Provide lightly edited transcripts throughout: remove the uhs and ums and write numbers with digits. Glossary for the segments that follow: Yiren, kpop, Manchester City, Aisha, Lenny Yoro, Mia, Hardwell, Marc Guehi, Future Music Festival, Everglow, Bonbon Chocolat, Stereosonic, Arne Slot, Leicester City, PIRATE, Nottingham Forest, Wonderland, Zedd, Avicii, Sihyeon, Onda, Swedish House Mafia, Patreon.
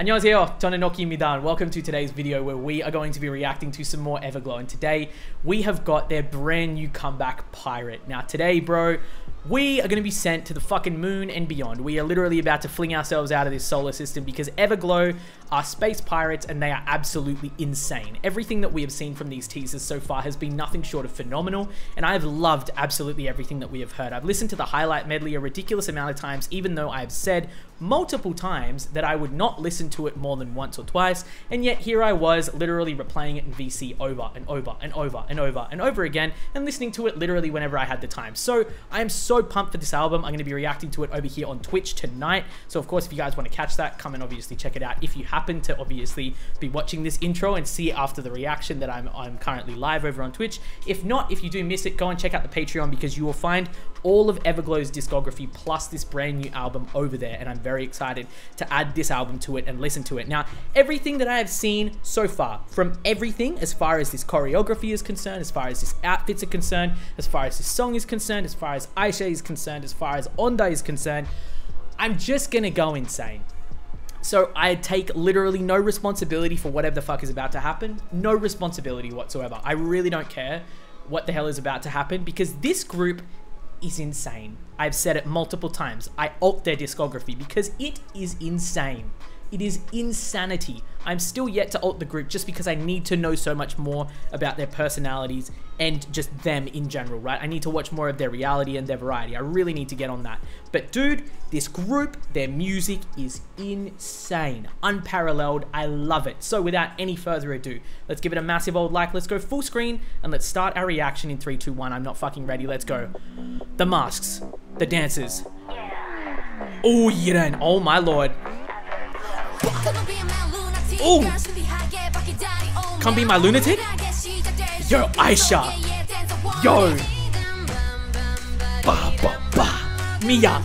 안녕하세요, 저는 Noki입니다, and welcome to today's video where we are going to be reacting to some more Everglow, and today we have got their brand new comeback, Pirate. Now today, bro, we are going to be sent to the fucking moon and beyond. We are literally about to fling ourselves out of this solar system because Everglow are space pirates and they are absolutely insane. Everything that we have seen from these teasers so far has been nothing short of phenomenal, and I have loved absolutely everything that we have heard. I've listened to the highlight medley a ridiculous amount of times, even though I have said multiple times that I would not listen to it more than once or twice, and yet here I was literally replaying it in VC over and over and over and over and over again and listening to it literally whenever I had the time. So I am so pumped for this album. I'm going to be reacting to it over here on Twitch tonight, so of course if you guys want to catch that, come and obviously check it out if you happen to obviously be watching this intro and see after the reaction that I'm currently live over on Twitch. If not, if you do miss it, go and check out the Patreon because you will find all of Everglow's discography plus this brand new album over there, and I'm very excited to add this album to it and listen to it. Now, everything that I have seen so far, from everything as far as this choreography is concerned, as far as this outfits are concerned, as far as this song is concerned, as far as Aisha is concerned, as far as Onda is concerned, I'm just gonna go insane. So I take literally no responsibility for whatever the fuck is about to happen. No responsibility whatsoever. I really don't care what the hell is about to happen because this group is insane. I've said it multiple times. I alt their discography because it is insane. It is insanity. I'm still yet to alt the group just because I need to know so much more about their personalities and just them in general, right? I need to watch more of their reality and their variety. I really need to get on that. But dude, this group, their music is insane. Unparalleled. I love it. So without any further ado, let's give it a massive old like. Let's go full screen and let's start our reaction in 3, 2, 1. I'm not fucking ready. Let's go. The masks. The dancers. Oh, Yiren. Oh, my lord. Oh, come be my lunatic. Yo, Aisha. Yo, ba ba ba. Mia,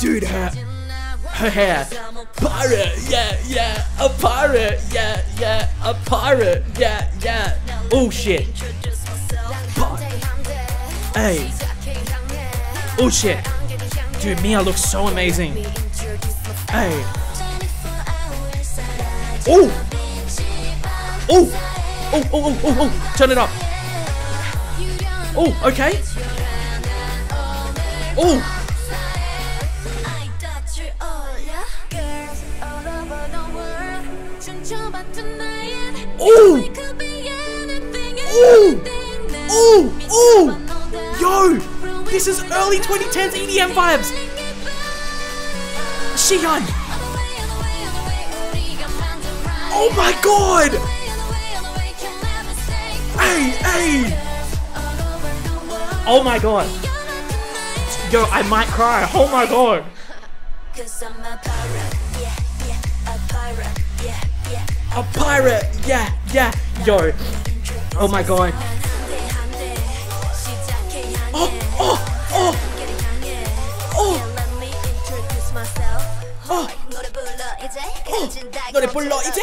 dude, her hair. Pirate, yeah, yeah. A pirate, yeah, yeah. A pirate, yeah, yeah. Oh shit. Hey. Oh shit. Dude, Mia looks so amazing. Hey. Oh! Oh! Oh, oh, oh, oh, oh! Turn it up! Oh, okay! Oh! Oh! Oh! Oh! Oh! Yo! This is early 2010s EDM vibes! Sihyeon! Oh my god! Hey, hey! Oh my god! Yo, I might cry. Oh my god! A pirate, yeah, yeah, yo! Oh my god! Oh, oh, oh! Oh! Oh! Oh, 노래 불러 이제?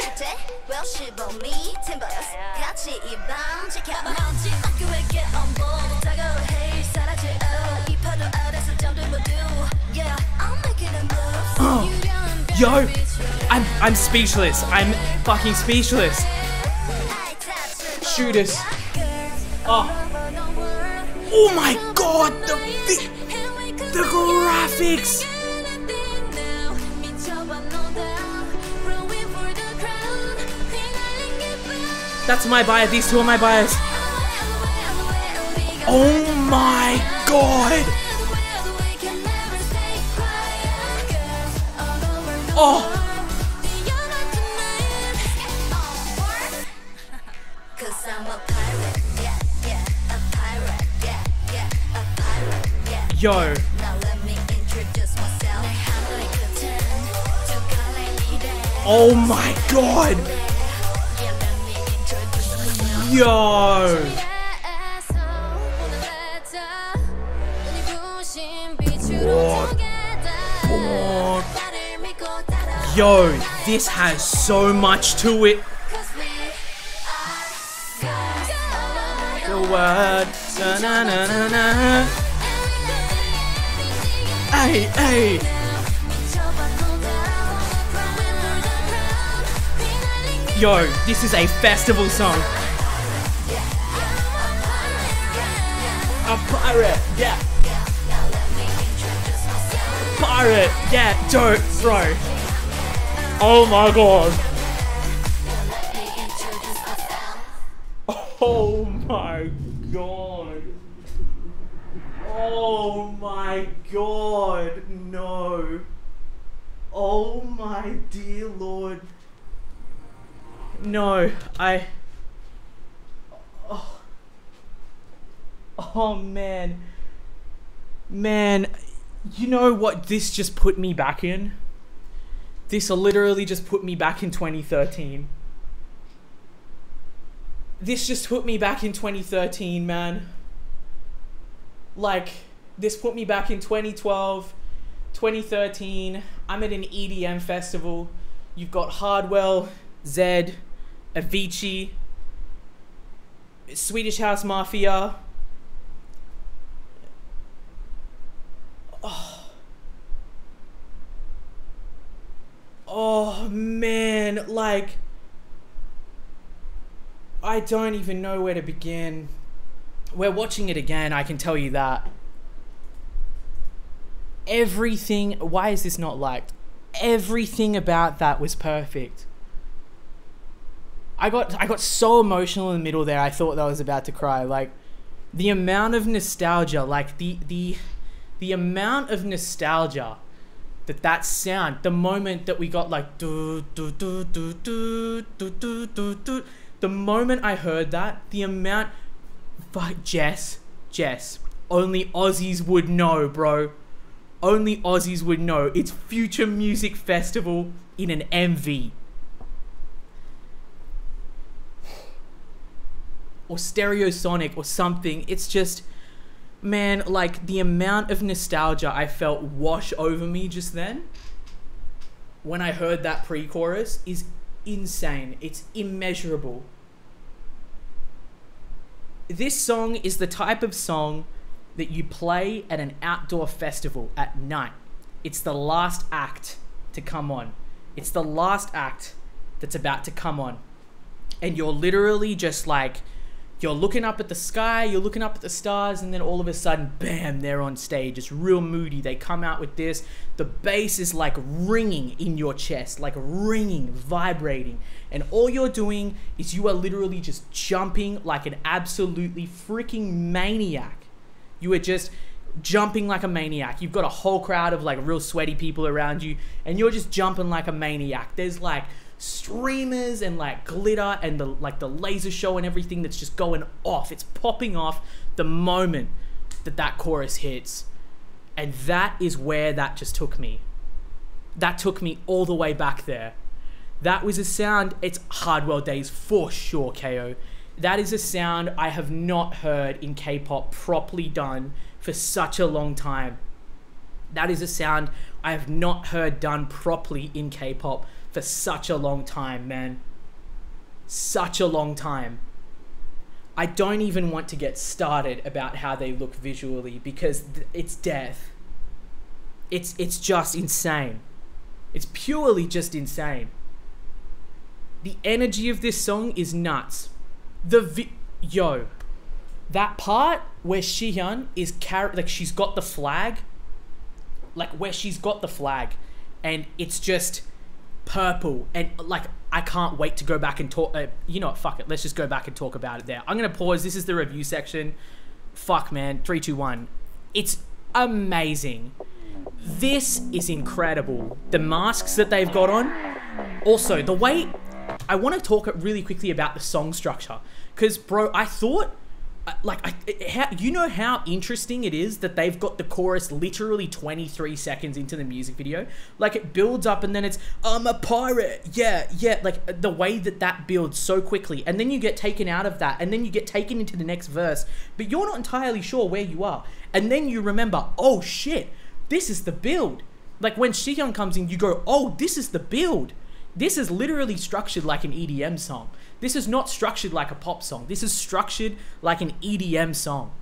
Oh, yo, I'm speechless. I'm fucking speechless. Shoot us. Oh, oh my god, the graphics. That's my bias. These two are my bias. Oh my god. Oh. Yo. Oh my god. Yo! What? What? Yo, this has so much to it. The word. Na, na, na, na. Hey, hey. Yo, this is a festival song. A pirate, yeah. Pirate, yeah, dope, bro. Oh my god. Oh my god. Oh my god, no. Oh my dear lord. No, oh. Oh man. Man, you know what this just put me back in? This literally just put me back in 2013. This just put me back in 2013, man. Like, this put me back in 2012, 2013. I'm at an EDM festival. You've got Hardwell, Zedd, Avicii, Swedish House Mafia. Oh. Oh, man, like... I don't even know where to begin. We're watching it again, I can tell you that. Everything, why is this not liked? Everything about that was perfect. I got so emotional in the middle there, I thought I was about to cry. Like, the amount of nostalgia, like the amount of nostalgia that sound, the moment that we got like do do do do do do do do do. The moment I heard that, the amount... Fuck, Jess. Only Aussies would know, bro. Only Aussies would know. It's Future Music Festival in an MV. Or Stereosonic or something. It's just... Man, like, the amount of nostalgia I felt wash over me just then, when I heard that pre-chorus, is insane. It's immeasurable. This song is the type of song that you play at an outdoor festival at night. It's the last act to come on. It's the last act that's about to come on. And you're literally just like, you're looking up at the sky, you're looking up at the stars, and then all of a sudden, bam, they're on stage. It's real moody. They come out with this. The bass is like ringing in your chest, like ringing, vibrating. And all you're doing is you are literally just jumping like an absolutely freaking maniac. You are just jumping like a maniac. You've got a whole crowd of like real sweaty people around you, and you're just jumping like a maniac. There's like streamers and like glitter and the laser show and everything that's just going off. It's popping off the moment that chorus hits, and that is where that just took me. That took me all the way back there. That was a sound. It's Hardwell days for sure, KO. That is a sound I have not heard in K-pop properly done for such a long time. That is a sound I have not heard done properly in K-pop for such a long time, man. Such a long time. I don't even want to get started about how they look visually, because it's death. It's just insane. It's purely just insane. The energy of this song is nuts. Yo, that part where Sihyeon is like she's got the flag, like where she's got the flag, and it's just purple, and like I can't wait to go back and talk. You know what, fuck it, let's just go back and talk about it there. I'm gonna pause. This is the review section. Fuck, man. 3, 2, 1. It's amazing. This is incredible. The masks that they've got on, also the way... I want to talk really quickly about the song structure, because bro, I thought like you know how interesting it is that they've got the chorus literally 23 seconds into the music video. Like, it builds up and then it's I'm a pirate, yeah, yeah. Like, the way that builds so quickly, and then you get taken out of that, and then you get taken into the next verse, but you're not entirely sure where you are, and then you remember, oh shit, this is the build. Like, when Sihyeon comes in, you go, oh, this is the build. This is literally structured like an EDM song. This is not structured like a pop song. This is structured like an EDM song.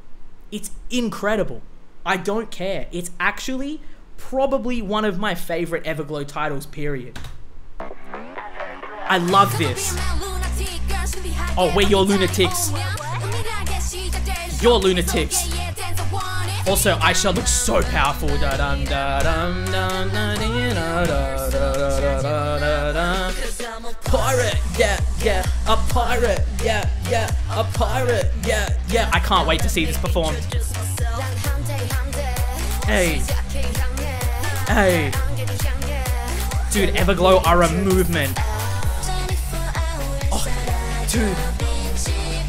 It's incredible. I don't care. It's actually probably one of my favorite Everglow titles, period. I love this. Oh, we're your lunatics. Your lunatics. Also, Aisha looks so powerful. Pirate, yeah, yeah. A pirate, yeah, yeah. A pirate, yeah, yeah. I can't wait to see this performed. Hey. Hey. Dude, Everglow are a movement. Oh, dude.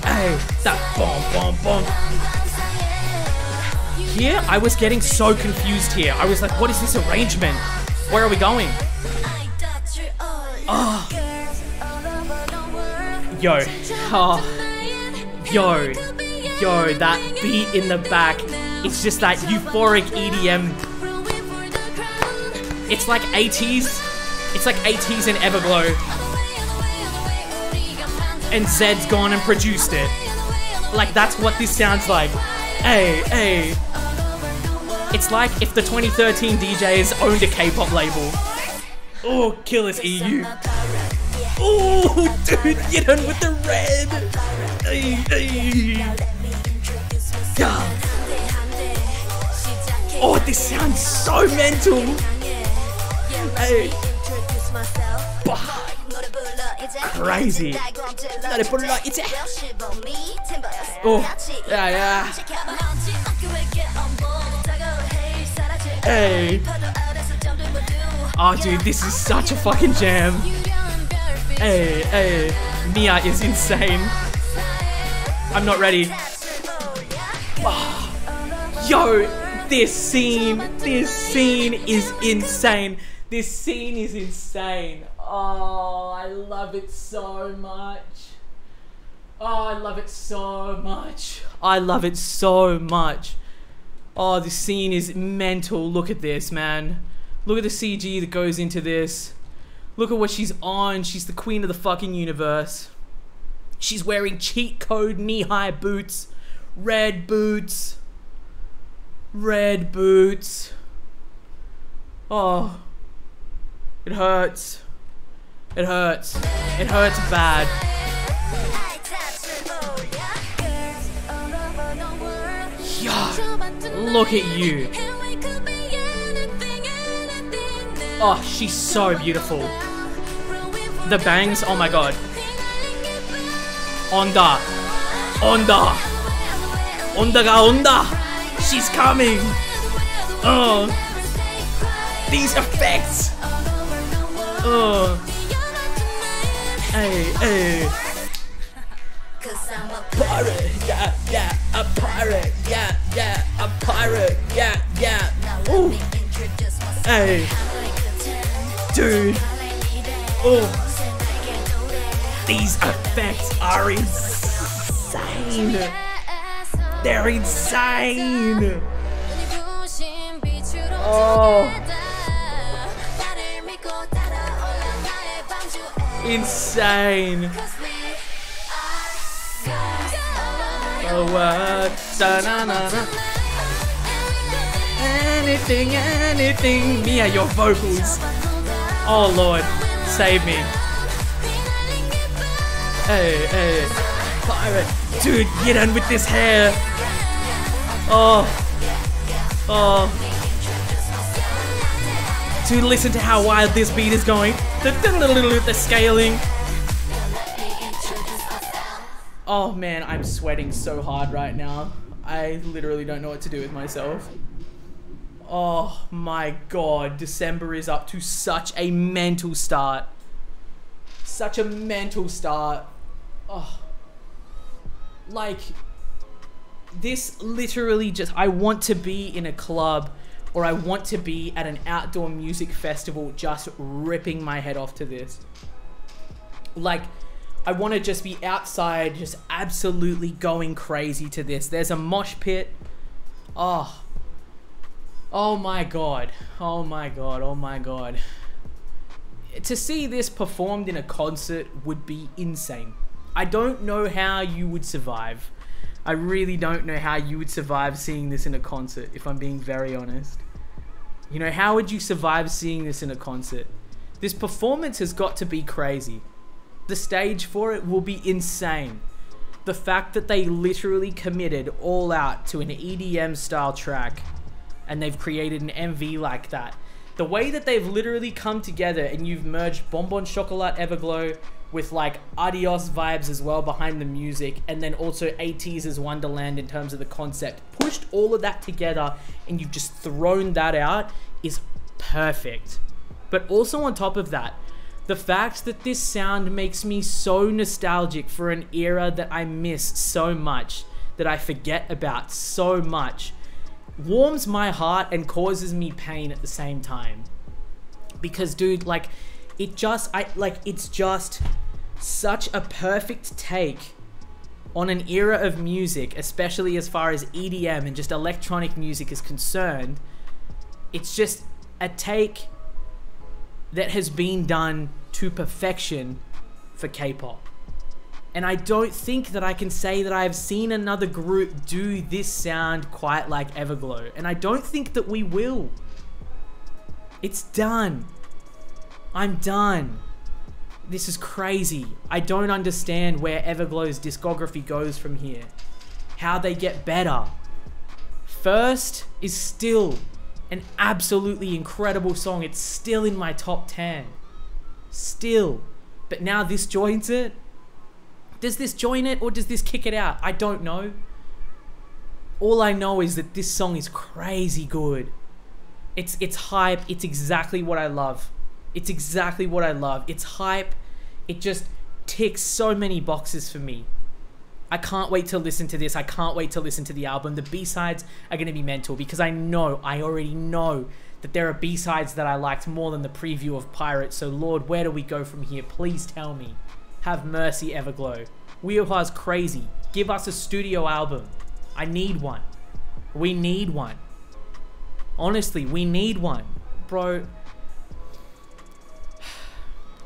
Hey, that bomb, bomb, bomb. Here, I was getting so confused here. I was like, what is this arrangement? Where are we going? Oh. Yo. Oh. Yo. Yo, that beat in the back. It's just that euphoric EDM. It's like 80s. It's like 80s in Everglow. And Zedd's gone and produced it. Like, that's what this sounds like. Hey, hey. It's like if the 2013 DJs owned a K-pop label. Oh, kill this EU. Oh, dude, Yiren with the red. Hey, hey. Oh, this sounds so mental. Hey. Crazy. Oh, yeah, yeah. Hey. Oh, dude, this is such a fucking jam. Hey, hey. Mia is insane. I'm not ready. Oh. Yo, this scene is insane. This scene is insane. Oh, I love it so much. Oh, I love it so much. I love it so much. Oh, this scene is mental. Look at this, man. Look at the CG that goes into this. Look at what she's on. She's the queen of the fucking universe. She's wearing cheat code knee-high boots. Red boots. Red boots. Oh. It hurts. It hurts. It hurts bad. Yeah. Look at you. Oh, she's so beautiful. The bangs, oh my god. Onda. Onda. Onda ga Onda. She's coming. Oh. These effects. Oh. Hey, hey. Pirate, yeah, yeah. A pirate, yeah, yeah. A pirate, yeah, yeah. Ooh. Hey. Dude. Oh. These effects are insane. They're insane. Oh. Insane. Oh, anything, anything. Mia, your vocals. Oh, Lord. Save me. Hey, hey. Pirate. Dude, get in with this hair. Oh. Oh. Dude, listen to how wild this beat is going. The scaling. Oh man, I'm sweating so hard right now. I literally don't know what to do with myself. Oh my god, December is up to such a mental start. Such a mental start. Oh. Like, this literally just, I want to be in a club. Or I want to be at an outdoor music festival just ripping my head off to this. Like, I want to just be outside just absolutely going crazy to this. There's a mosh pit. Oh. Oh my god. Oh my god. Oh my god. To see this performed in a concert would be insane. I don't know how you would survive. I really don't know how you would survive seeing this in a concert, if I'm being very honest. You know, how would you survive seeing this in a concert? This performance has got to be crazy. The stage for it will be insane. The fact that they literally committed all out to an EDM style track and they've created an MV like that. The way that they've literally come together and you've merged Bonbon Chocolat Everglow with like Adios vibes as well behind the music, and then also 80s as Wonderland in terms of the concept, pushed all of that together and you've just thrown that out is perfect. But also on top of that, the fact that this sound makes me so nostalgic for an era that I miss so much, that I forget about so much, warms my heart and causes me pain at the same time. Because dude, like, it's just such a perfect take on an era of music, especially as far as EDM and just electronic music is concerned. It's just a take that has been done to perfection for K-pop. And I don't think that I can say that I've seen another group do this sound quite like Everglow. And I don't think that we will. It's done. I'm done. This is crazy. I don't understand where Everglow's discography goes from here. How they get better. First is still an absolutely incredible song. It's still in my top 10. Still. But now this joins it. Does this join it or does this kick it out? I don't know. All I know is that this song is crazy good. It's hype. It's exactly what I love. It's exactly what I love. It's hype. It just ticks so many boxes for me. I can't wait to listen to this. I can't wait to listen to the album. The B-sides are going to be mental because I already know that there are B-sides that I liked more than the preview of Pirate. So Lord, where do we go from here? Please tell me. Have mercy, Everglow. Wheelhouse crazy. Give us a studio album. I need one. We need one. Honestly, we need one. Bro,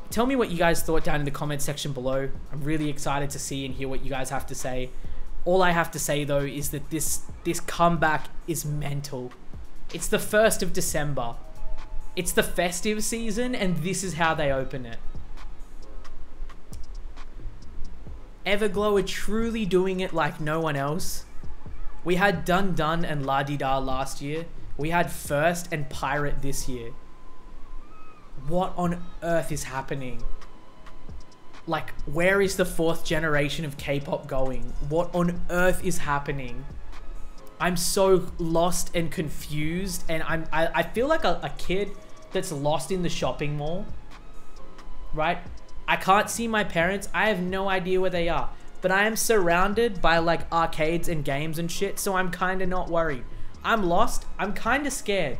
tell me what you guys thought down in the comment section below. I'm really excited to see and hear what you guys have to say. All I have to say though is that this comeback is mental. It's the 1st of December. It's the festive season and this is how they open it. Everglow are truly doing it like no one else. We had Dun Dun and La Di Da last year. We had First and Pirate this year. What on earth is happening? Like, where is the 4th generation of K-pop going? What on earth is happening? I'm so lost and confused, and I feel like a kid that's lost in the shopping mall, right? I can't see my parents. I have no idea where they are, but I am surrounded by like arcades and games and shit, so I'm kind of not worried. I'm lost. I'm kind of scared,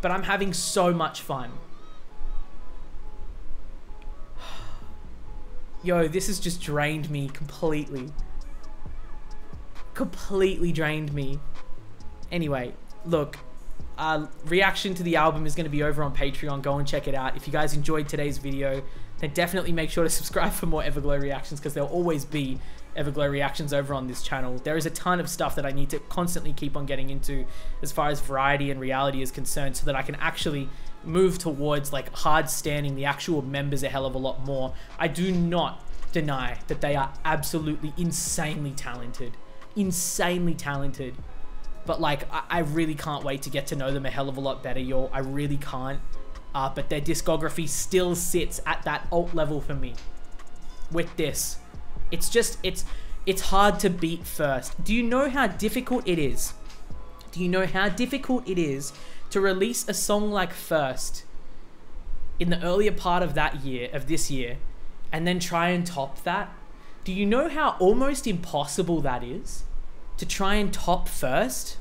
but I'm having so much fun. Yo, this has just drained me completely. Completely drained me. Anyway, look, reaction to the album is going to be over on Patreon. Go and check it out. If you guys enjoyed today's video, then definitely make sure to subscribe for more Everglow reactions, because there'll always be Everglow reactions over on this channel. There is a ton of stuff that I need to constantly keep on getting into as far as variety and reality is concerned, so that I can actually move towards like hard standing the actual members a hell of a lot more. I do not deny that they are absolutely insanely talented. Insanely talented. But like, I really can't wait to get to know them a hell of a lot better, y'all. I really can't. But their discography still sits at that alt level for me. With this, it's just, it's hard to beat First. Do you know how difficult it is? Do you know how difficult it is to release a song like First in the earlier part of that year, of this year, and then try and top that? Do you know how almost impossible that is? To try and top First?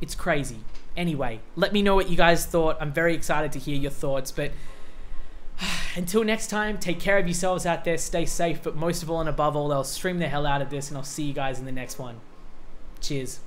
It's crazy. Anyway, let me know what you guys thought. I'm very excited to hear your thoughts, but until next time, take care of yourselves out there, stay safe, but most of all and above all else, stream the hell out of this, and I'll see you guys in the next one. Cheers.